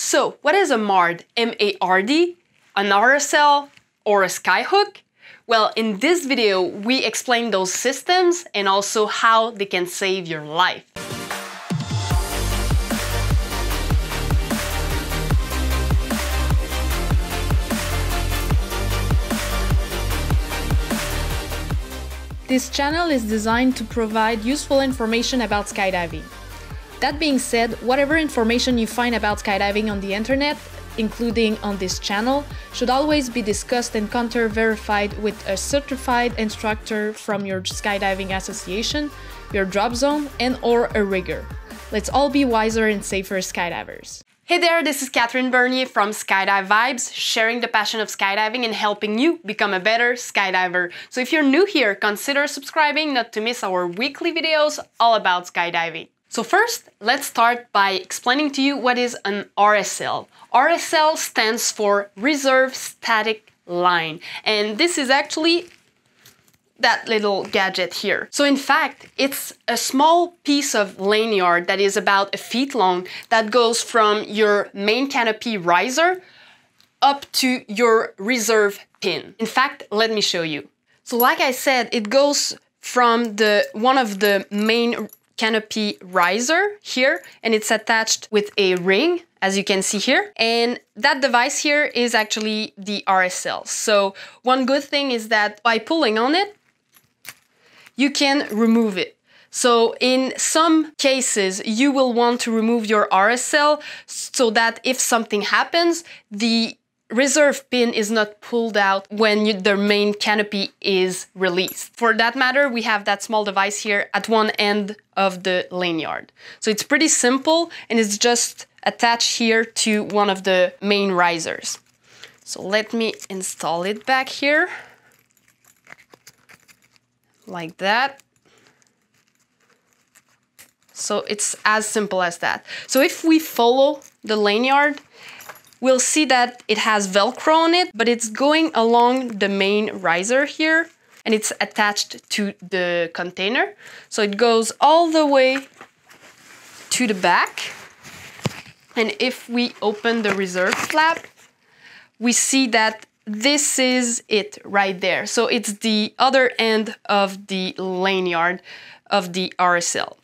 So what is a MARD? M-A-R-D? An RSL? Or a Skyhook? Well, in this video, we explain those systems and also how they can save your life. This channel is designed to provide useful information about skydiving. That being said, whatever information you find about skydiving on the internet, including on this channel, should always be discussed and counter-verified with a certified instructor from your skydiving association, your drop zone, and/or a rigger. Let's all be wiser and safer skydivers. Hey there, this is Catherine Bernier from Skydive Vibes, sharing the passion of skydiving and helping you become a better skydiver. So if you're new here, consider subscribing not to miss our weekly videos all about skydiving. So first, let's start by explaining to you what is an RSL. RSL stands for Reserve Static Line, and this is actually that little gadget here. So in fact, it's a small piece of lanyard that is about a feet long that goes from your main canopy riser up to your reserve pin. In fact, let me show you. So like I said, it goes from one of the main canopy riser here, and it's attached with a ring, as you can see here. And that device here is actually the RSL. So one good thing is that by pulling on it, you can remove it. So in some cases, you will want to remove your RSL so that if something happens, the reserve pin is not pulled out when the main canopy is released. For that matter, we have that small device here at one end of the lanyard. So it's pretty simple, and it's just attached here to one of the main risers. So let me install it back here. Like that. So it's as simple as that. So if we follow the lanyard, we'll see that it has Velcro on it, but it's going along the main riser here, and it's attached to the container. So it goes all the way to the back. And if we open the reserve flap, we see that this is it right there. So it's the other end of the lanyard of the RSL.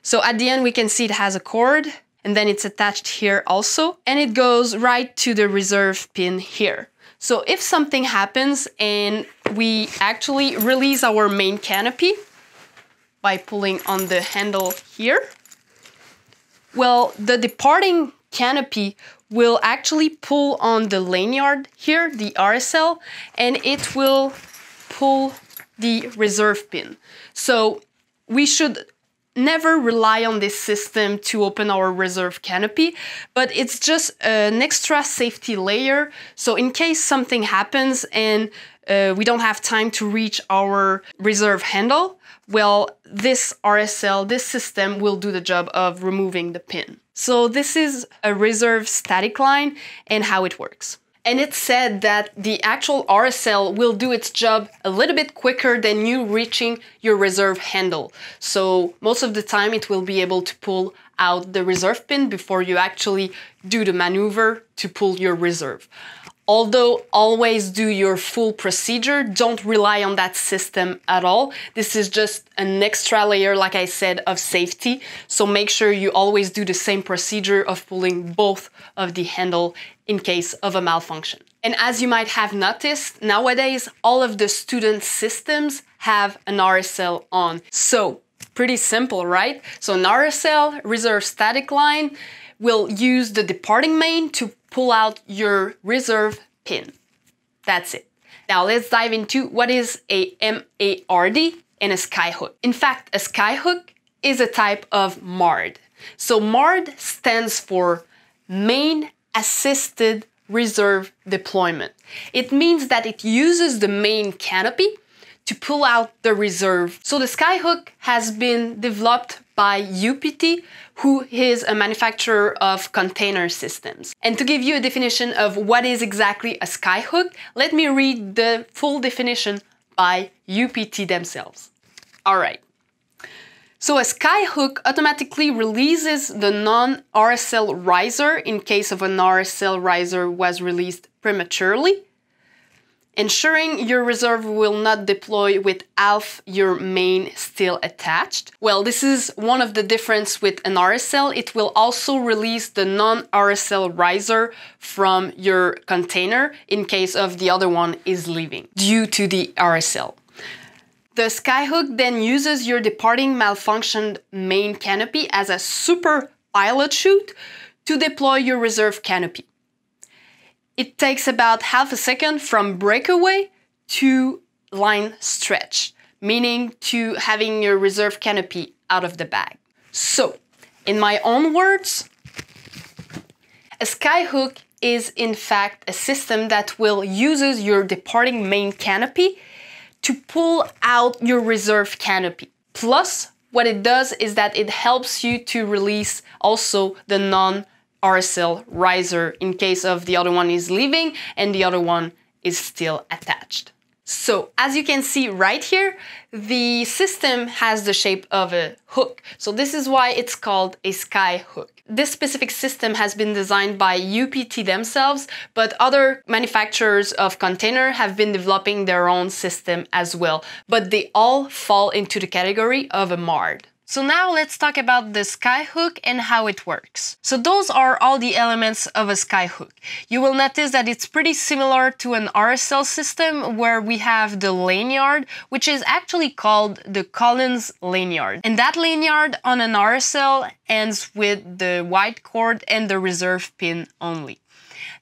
So at the end, we can see it has a cord, and then it's attached here also, and it goes right to the reserve pin here. So if something happens and we actually release our main canopy by pulling on the handle here, well, the departing canopy will actually pull on the lanyard here, the RSL, and it will pull the reserve pin. So we should never rely on this system to open our reserve canopy, but it's just an extra safety layer. So in case something happens and we don't have time to reach our reserve handle, well, this RSL, this system will do the job of removing the pin. So this is a reserve static line and how it works. And it's said that the actual RSL will do its job a little bit quicker than you reaching your reserve handle. So most of the time it will be able to pull out the reserve pin before you actually do the maneuver to pull your reserve. Although always do your full procedure, don't rely on that system at all. This is just an extra layer, like I said, of safety. So make sure you always do the same procedure of pulling both of the handle in case of a malfunction. And as you might have noticed, nowadays, all of the student systems have an RSL on. So pretty simple, right? So an RSL, reserve static line, will use the departing main to pull out your reserve pin. That's it. Now let's dive into what is a MARD and a Skyhook. In fact, a Skyhook is a type of MARD. So MARD stands for Main Assisted Reserve Deployment. It means that it uses the main canopy to pull out the reserve. So the Skyhook has been developed by UPT, who is a manufacturer of container systems. And to give you a definition of what is exactly a Skyhook, let me read the full definition by UPT themselves. All right. So a Skyhook automatically releases the non-RSL riser in case of an RSL riser was released prematurely, ensuring your reserve will not deploy with half your main still attached. Well, this is one of the differences with an RSL. It will also release the non-RSL riser from your container in case of the other one is leaving due to the RSL. The Skyhook then uses your departing malfunctioned main canopy as a super pilot chute to deploy your reserve canopy. It takes about half a second from breakaway to line stretch, meaning to having your reserve canopy out of the bag. So, in my own words, a Skyhook is in fact a system that will use your departing main canopy to pull out your reserve canopy. Plus, what it does is that it helps you to release also the non-RSL riser in case of the other one is leaving and the other one is still attached. So, as you can see right here, the system has the shape of a hook. So this is why it's called a Skyhook. This specific system has been designed by UPT themselves, but other manufacturers of container have been developing their own system as well. But they all fall into the category of a MARD. So now let's talk about the Skyhook and how it works. So those are all the elements of a Skyhook. You will notice that it's pretty similar to an RSL system where we have the lanyard, which is actually called the Collins lanyard. And that lanyard on an RSL ends with the white cord and the reserve pin only.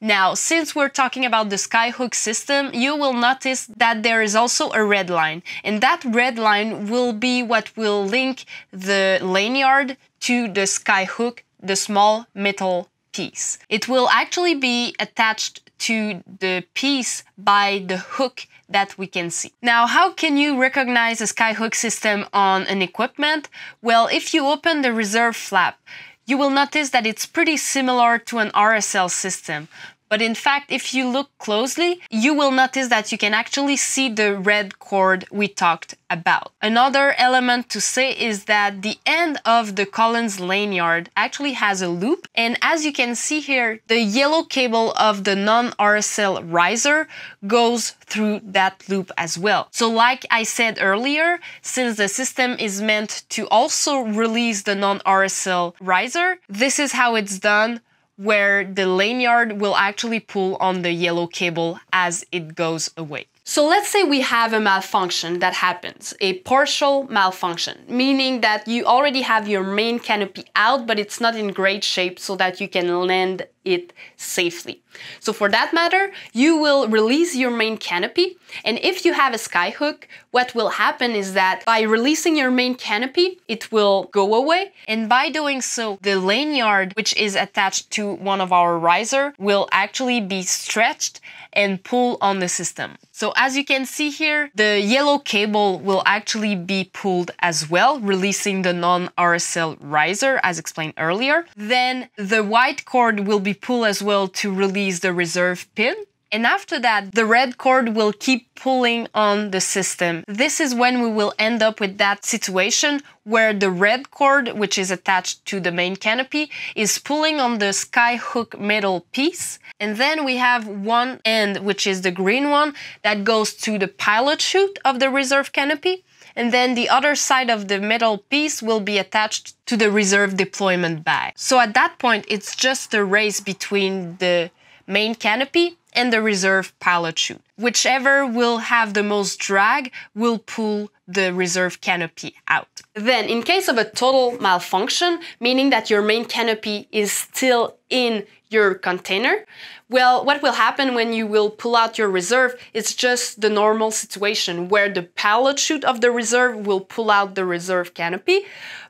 Now, since we're talking about the Skyhook system, you will notice that there is also a red line, and that red line will be what will link the lanyard to the Skyhook, the small metal piece. It will actually be attached to the piece by the hook that we can see. Now, how can you recognize a Skyhook system on an equipment? Well, if you open the reserve flap, you will notice that it's pretty similar to an RSL system. But in fact, if you look closely, you will notice that you can actually see the red cord we talked about. Another element to say is that the end of the Collins lanyard actually has a loop. And as you can see here, the yellow cable of the non-RSL riser goes through that loop as well. So like I said earlier, since the system is meant to also release the non-RSL riser, this is how it's done, where the lanyard will actually pull on the yellow cable as it goes away. So let's say we have a malfunction that happens, a partial malfunction, meaning that you already have your main canopy out, but it's not in great shape so that you can land it safely. So for that matter, you will release your main canopy. And if you have a Skyhook, what will happen is that by releasing your main canopy, it will go away. And by doing so, the lanyard, which is attached to one of our riser, will actually be stretched and pull on the system. So as you can see here, the yellow cable will actually be pulled as well, releasing the non-RSL riser as explained earlier. Then the white cord will be pulled as well to release the reserve pin. And after that, the red cord will keep pulling on the system. This is when we will end up with that situation where the red cord, which is attached to the main canopy, is pulling on the Skyhook metal piece. And then we have one end, which is the green one, that goes to the pilot chute of the reserve canopy. And then the other side of the metal piece will be attached to the reserve deployment bag. So at that point, it's just a race between the main canopy and the reserve pilot chute. Whichever will have the most drag will pull the reserve canopy out. Then, in case of a total malfunction, meaning that your main canopy is still in your container, well, what will happen when you will pull out your reserve is just the normal situation where the pilot chute of the reserve will pull out the reserve canopy.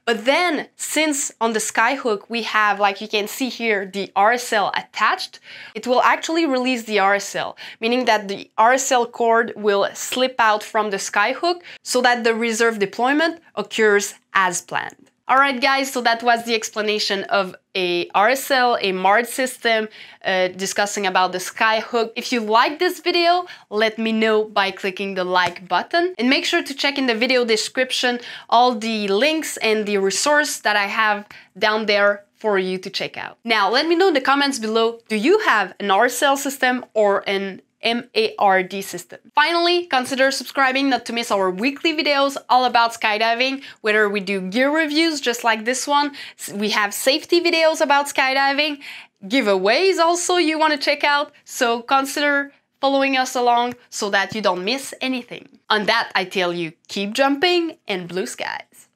But then, since on the Skyhook we have, like you can see here, the RSL attached, it will actually release the RSL, meaning that the RSL cord will slip out from the Skyhook so that the reserve deployment occurs as planned. Alright guys, so that was the explanation of a RSL, a MARD system, discussing about the Skyhook. If you like this video, let me know by clicking the like button. And make sure to check in the video description all the links and the resource that I have down there for you to check out. Now, let me know in the comments below, do you have an RSL system or an MARD system? Finally, consider subscribing not to miss our weekly videos all about skydiving, whether we do gear reviews just like this one, we have safety videos about skydiving, giveaways also you want to check out, so consider following us along so that you don't miss anything. On that, I tell you, keep jumping and blue skies.